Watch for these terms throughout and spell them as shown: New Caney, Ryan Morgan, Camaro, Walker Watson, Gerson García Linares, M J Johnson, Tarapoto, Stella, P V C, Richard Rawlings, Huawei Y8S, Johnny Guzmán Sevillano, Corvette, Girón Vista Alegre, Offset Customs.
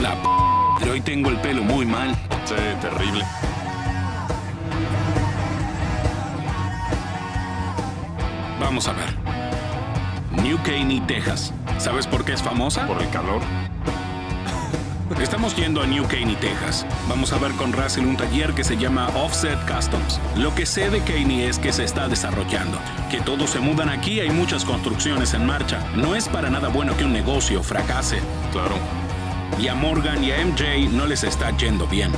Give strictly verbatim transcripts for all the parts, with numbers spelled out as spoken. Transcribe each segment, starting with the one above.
La p... de hoy tengo el pelo muy mal. Sí, terrible. Vamos a ver. New Caney, Texas. ¿Sabes por qué es famosa? Por el calor. Estamos yendo a New Caney, Texas. Vamos a ver con Russell un taller que se llama Offset Customs. Lo que sé de Caney es que se está desarrollando, que todos se mudan aquí, hay muchas construcciones en marcha. No es para nada bueno que un negocio fracase. Claro. Y a Morgan y a M J no les está yendo bien.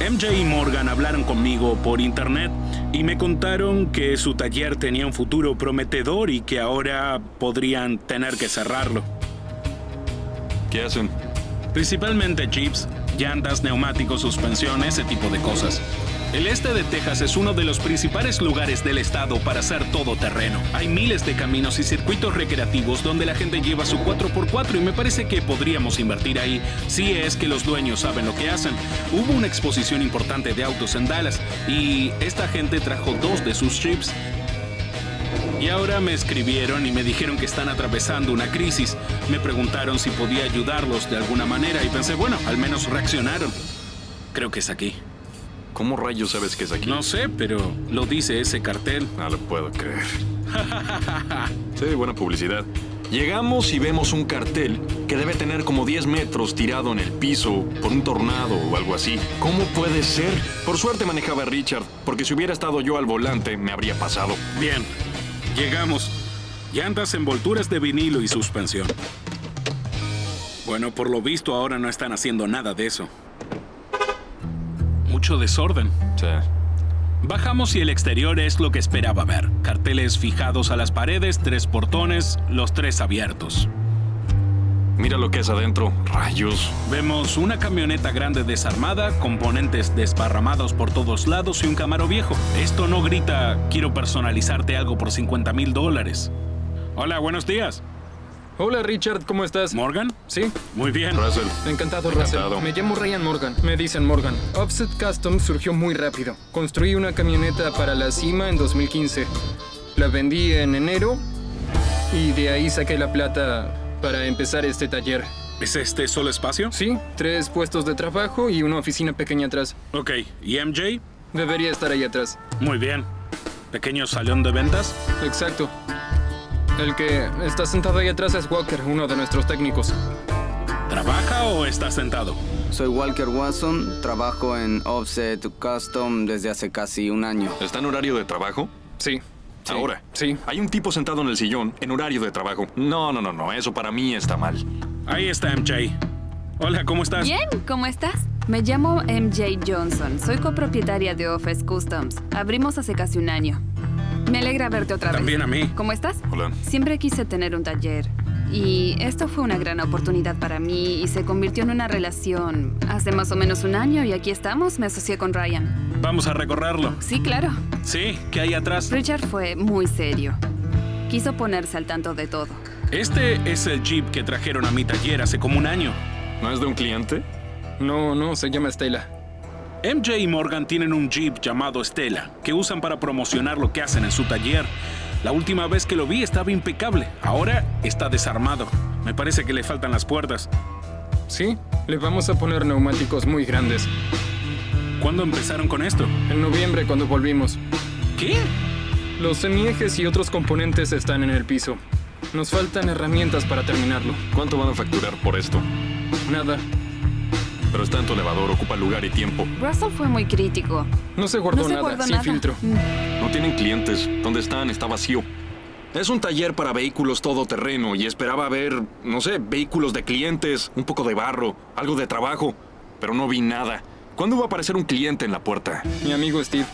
M J y Morgan hablaron conmigo por internet y me contaron que su taller tenía un futuro prometedor y que ahora podrían tener que cerrarlo. ¿Qué hacen? Principalmente chips, llantas, neumáticos, suspensión, ese tipo de cosas. El este de Texas es uno de los principales lugares del estado para hacer todoterreno. Hay miles de caminos y circuitos recreativos donde la gente lleva su cuatro por cuatro y me parece que podríamos invertir ahí, si es que los dueños saben lo que hacen. Hubo una exposición importante de autos en Dallas y esta gente trajo dos de sus chips. Y ahora me escribieron y me dijeron que están atravesando una crisis. Me preguntaron si podía ayudarlos de alguna manera y pensé, bueno, al menos reaccionaron. Creo que es aquí. ¿Cómo rayos sabes que es aquí? No sé, pero lo dice ese cartel. No lo puedo creer. Sí, buena publicidad. Llegamos y vemos un cartel que debe tener como diez metros tirado en el piso por un tornado o algo así. ¿Cómo puede ser? Por suerte manejaba Richard, porque si hubiera estado yo al volante me habría pasado. Bien. Llegamos. Llantas, envolturas de vinilo y suspensión. Bueno, por lo visto ahora no están haciendo nada de eso. Mucho desorden. Sí. Bajamos y el exterior es lo que esperaba ver. Carteles fijados a las paredes, tres portones, los tres abiertos. Mira lo que es adentro. Rayos. Vemos una camioneta grande desarmada, componentes desparramados por todos lados y un Camaro viejo. Esto no grita, quiero personalizarte algo por cincuenta mil dólares. Hola, buenos días. Hola, Richard, ¿cómo estás? ¿Morgan? Sí. Muy bien. Russell. Encantado, Russell. Encantado. Me llamo Ryan Morgan. Me dicen Morgan. Offset Custom surgió muy rápido. Construí una camioneta para la cima en dos mil quince. La vendí en enero y de ahí saqué la plata para empezar este taller. ¿Es este solo espacio? Sí, tres puestos de trabajo y una oficina pequeña atrás. Ok, ¿y M J? Debería estar ahí atrás. Muy bien. ¿Pequeño salón de ventas? Exacto. El que está sentado ahí atrás es Walker, uno de nuestros técnicos. ¿Trabaja o está sentado? Soy Walker Watson, trabajo en Offset Custom desde hace casi un año. ¿Está en horario de trabajo? Sí. Sí. Ahora, sí. Hay un tipo sentado en el sillón, en horario de trabajo. No, no, no, no, eso para mí está mal. Ahí está M J. Hola, ¿cómo estás? Bien, ¿cómo estás? Me llamo M J Johnson, soy copropietaria de Office Customs. Abrimos hace casi un año. Me alegra verte otra vez. También a mí. ¿Cómo estás? Hola. Siempre quise tener un taller y esto fue una gran oportunidad para mí y se convirtió en una relación hace más o menos un año y aquí estamos, me asocié con Ryan. Vamos a recorrerlo. Sí, claro. Sí, ¿qué hay atrás? Richard fue muy serio. Quiso ponerse al tanto de todo. Este es el Jeep que trajeron a mi taller hace como un año. ¿No es de un cliente? No, no, se llama Stella. M J y Morgan tienen un Jeep llamado Stella, que usan para promocionar lo que hacen en su taller. La última vez que lo vi estaba impecable. Ahora está desarmado. Me parece que le faltan las puertas. Sí, le vamos a poner neumáticos muy grandes. ¿Cuándo empezaron con esto? En noviembre, cuando volvimos. ¿Qué? Los semiejes y otros componentes están en el piso. Nos faltan herramientas para terminarlo. ¿Cuánto van a facturar por esto? Nada. Pero es tanto elevador, ocupa lugar y tiempo. Russell fue muy crítico. No se guardó no se nada, guardó sin nada. Filtro. Mm. No tienen clientes. Donde están está vacío. Es un taller para vehículos todoterreno y esperaba ver, no sé, vehículos de clientes, un poco de barro, algo de trabajo. Pero no vi nada. ¿Cuándo va a aparecer un cliente en la puerta? Mi amigo Steve.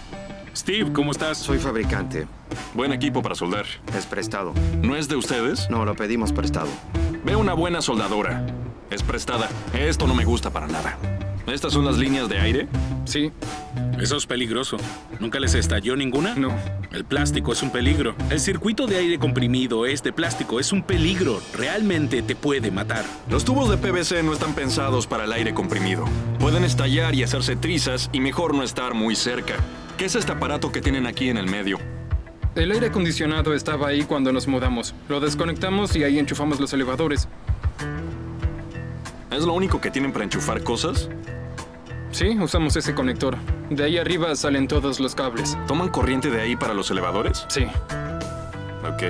Steve, ¿cómo estás? Soy fabricante. Buen equipo para soldar. Es prestado. ¿No es de ustedes? No, lo pedimos prestado. Veo una buena soldadora. Es prestada. Esto no me gusta para nada. ¿Estas son las líneas de aire? Sí. Eso es peligroso. ¿Nunca les estalló ninguna? No. El plástico es un peligro. El circuito de aire comprimido es de plástico. Es un peligro. Realmente te puede matar. Los tubos de P V C no están pensados para el aire comprimido. Pueden estallar y hacerse trizas y mejor no estar muy cerca. ¿Qué es este aparato que tienen aquí en el medio? El aire acondicionado estaba ahí cuando nos mudamos. Lo desconectamos y ahí enchufamos los elevadores. ¿Es lo único que tienen para enchufar cosas? Sí, usamos ese conector. De ahí arriba salen todos los cables. ¿Toman corriente de ahí para los elevadores? Sí. Ok.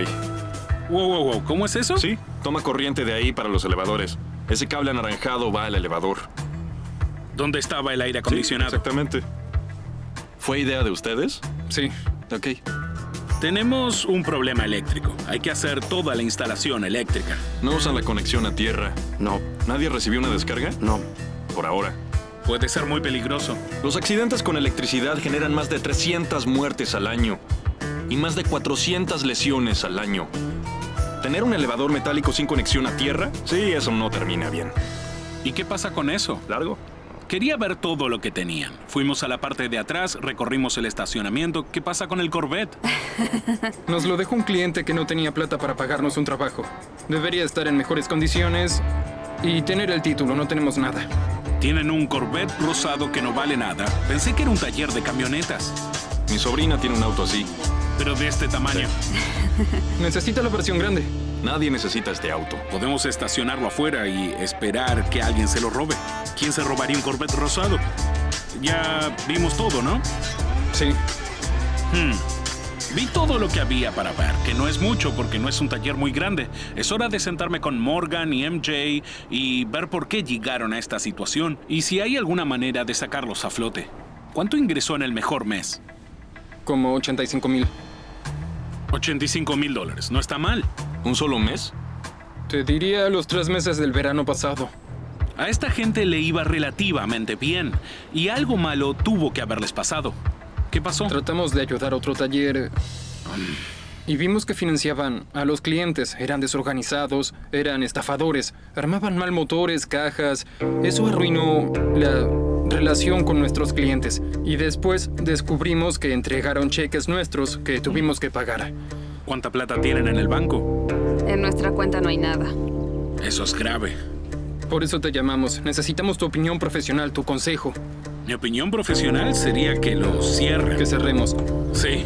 Wow, wow, wow. ¿Cómo es eso? Sí, toma corriente de ahí para los elevadores. Ese cable anaranjado va al elevador. ¿Dónde estaba el aire acondicionado? Sí, exactamente. ¿Fue idea de ustedes? Sí. Ok. Tenemos un problema eléctrico. Hay que hacer toda la instalación eléctrica. ¿No usan la conexión a tierra? No. ¿Nadie recibió una descarga? No. Por ahora. Puede ser muy peligroso. Los accidentes con electricidad generan más de trescientas muertes al año y más de cuatrocientas lesiones al año. ¿Tener un elevador metálico sin conexión a tierra? Sí, eso no termina bien. ¿Y qué pasa con eso? ¿Largo? Quería ver todo lo que tenían. Fuimos a la parte de atrás, recorrimos el estacionamiento. ¿Qué pasa con el Corvette? Nos lo dejó un cliente que no tenía plata para pagarnos un trabajo. Debería estar en mejores condiciones y tener el título. No tenemos nada. Tienen un Corvette rosado que no vale nada. Pensé que era un taller de camionetas. Mi sobrina tiene un auto así. Pero de este tamaño. Sí. Necesita la versión grande. Nadie necesita este auto. Podemos estacionarlo afuera y esperar que alguien se lo robe. ¿Quién se robaría un Corvette rosado? Ya vimos todo, ¿no? Sí. Hmm. Vi todo lo que había para ver, que no es mucho porque no es un taller muy grande. Es hora de sentarme con Morgan y M J y ver por qué llegaron a esta situación y si hay alguna manera de sacarlos a flote. ¿Cuánto ingresó en el mejor mes? Como ochenta y cinco mil. ochenta y cinco mil dólares. No está mal. ¿Un solo mes? Te diría los tres meses del verano pasado. A esta gente le iba relativamente bien y algo malo tuvo que haberles pasado. ¿Qué pasó? Tratamos de ayudar a otro taller y vimos que financiaban a los clientes. Eran desorganizados, eran estafadores, armaban mal motores, cajas. Eso arruinó la relación con nuestros clientes y después descubrimos que entregaron cheques nuestros que tuvimos que pagar. ¿Cuánta plata tienen en el banco? En nuestra cuenta no hay nada. Eso es grave. Por eso te llamamos. Necesitamos tu opinión profesional, tu consejo. Mi opinión profesional sería que lo cierren. Que cerremos. Sí.